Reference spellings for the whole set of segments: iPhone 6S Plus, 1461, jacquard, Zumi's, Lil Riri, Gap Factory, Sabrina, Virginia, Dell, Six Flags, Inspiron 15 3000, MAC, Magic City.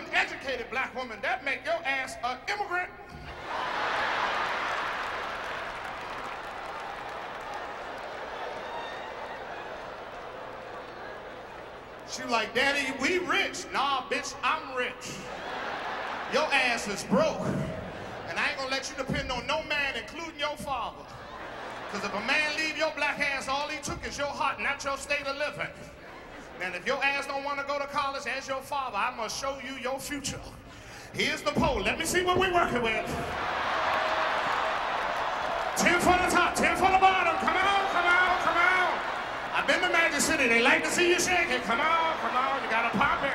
uneducated black woman, that make your ass an immigrant. She like, Daddy, we rich. Nah, bitch, I'm rich. Your ass is broke. And I ain't gonna let you depend on no man, including your father. Because if a man leave your black ass, all he took is your heart, not your state of living. And if your ass don't want to go to college as your father, I must show you your future. Here's the poll. Let me see what we're working with. 10 for the top, 10 for the bottom. Come on, come on, come on. I've been to Magic City. They like to see you shaking. Come on, come on. You got to pop it.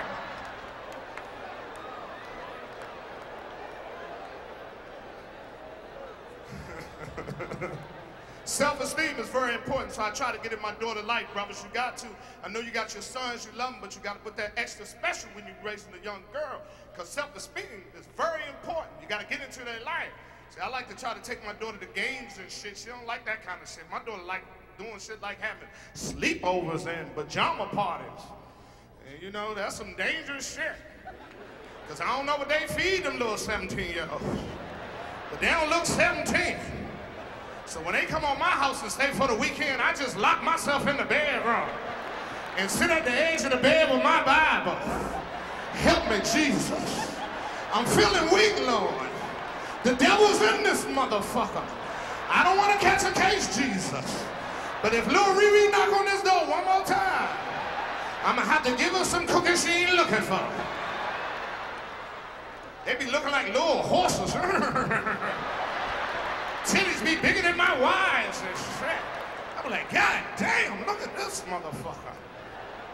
Self-esteem is very important, so I try to get in my daughter life, brothers. You got to. I know you got your sons, you love them, but you got to put that extra special when you're raising a young girl, because self-esteem is very important. You got to get into their life. See, I like to try to take my daughter to games and shit. She don't like that kind of shit. My daughter like doing shit like having sleepovers and pajama parties. And, you know, that's some dangerous shit, because I don't know what they feed them little 17-year-olds, but they don't look 17. So when they come on my house and stay for the weekend, I just lock myself in the bedroom and sit at the edge of the bed with my Bible. Help me, Jesus. I'm feeling weak, Lord. The devil's in this motherfucker. I don't want to catch a case, Jesus. But if Lil Riri knock on this door one more time, I'm going to have to give her some cookies she ain't looking for. They be looking like little horses. Titties be bigger than my wives and shit. I be like, God damn, look at this motherfucker.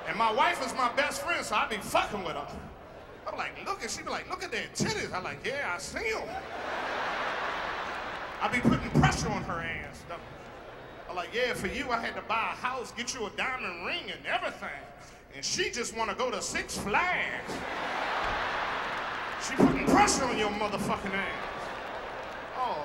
And my wife is my best friend, so I be fucking with her. I be like, look, and she be like, look at their titties. I like, yeah, I see them. I be putting pressure on her ass. I like, yeah, for you, I had to buy a house, get you a diamond ring and everything. And she just want to go to Six Flags. She putting pressure on your motherfucking ass.